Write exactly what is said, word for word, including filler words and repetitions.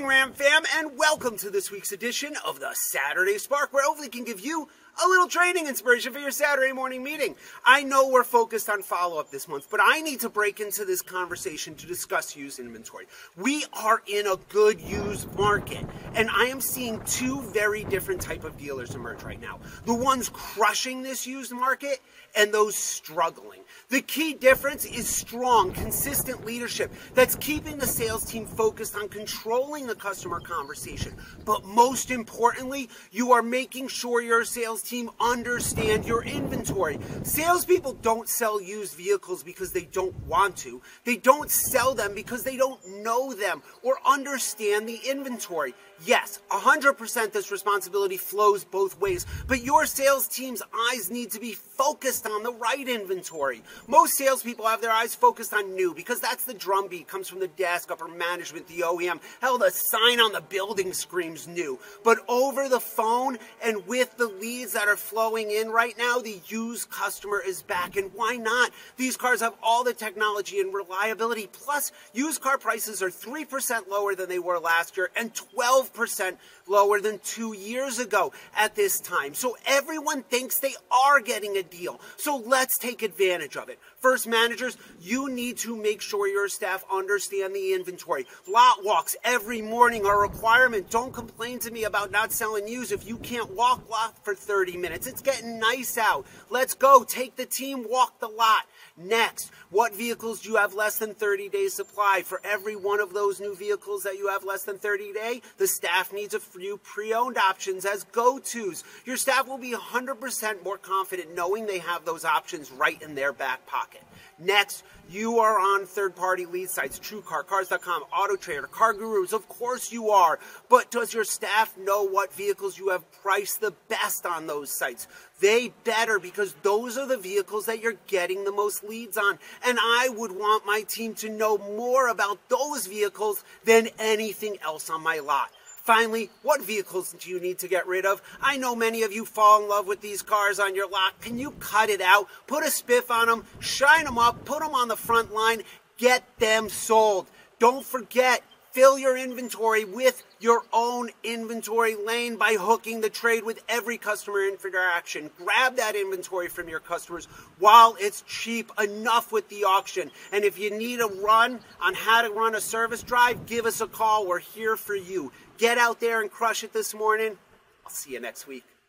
morning, Ram fam, and welcome to this week's edition of the Saturday Spark, where hopefully we can give you a little trading inspiration for your Saturday morning meeting. I know we're focused on follow-up this month, but I need to break into this conversation to discuss used inventory. We are in a good used market, and I am seeing two very different type of dealers emerge right now. The ones crushing this used market and those struggling. The key difference is strong, consistent leadership that's keeping the sales team focused on controlling the customer conversation. But most importantly, you are making sure your sales team understand your inventory. Salespeople don't sell used vehicles because they don't want to. They don't sell them because they don't know them or understand the inventory. Yes, one hundred percent this responsibility flows both ways, but your sales team's eyes need to be focused on the right inventory. Most salespeople have their eyes focused on new because that's the drumbeat, comes from the desk, upper management, the O E M. Hell, the sign on the building screams new. But over the phone and with the leads that are flowing in right now, the used customer is back. And why not? These cars have all the technology and reliability. Plus, used car prices are three percent lower than they were last year and twelve percent lower than two years ago at this time. So everyone thinks they are getting a deal. So let's take advantage of it. First, managers, you need to make sure your staff understand the inventory. Lot walks every morning are a requirement. Don't complain to me about not selling used if you can't walk lot for thirty minutes. It's getting nice out. Let's go. Take the team, walk the lot. Next, what vehicles do you have less than thirty days supply? For every one of those new vehicles that you have less than thirty day, the staff needs a few pre-owned options as go-tos. Your staff will be one hundred percent more confident knowing they have those options right in their back pocket. Next, you are on third-party lead sites, Truecar, Cars dot com, Autotrader, CarGurus. Of course you are, but does your staff know what vehicles you have priced the best on those sites? They better, because those are the vehicles that you're getting the most leads on. And I would want my team to know more about those vehicles than anything else on my lot. Finally, what vehicles do you need to get rid of? I know many of you fall in love with these cars on your lot. Can you cut it out, put a spiff on them, shine them up, put them on the front line, get them sold? Don't forget, fill your inventory with your own inventory lane by hooking the trade with every customer interaction. Grab that inventory from your customers while it's cheap enough with the auction. And if you need a run on how to run a service drive, give us a call. We're here for you. Get out there and crush it this morning. I'll see you next week.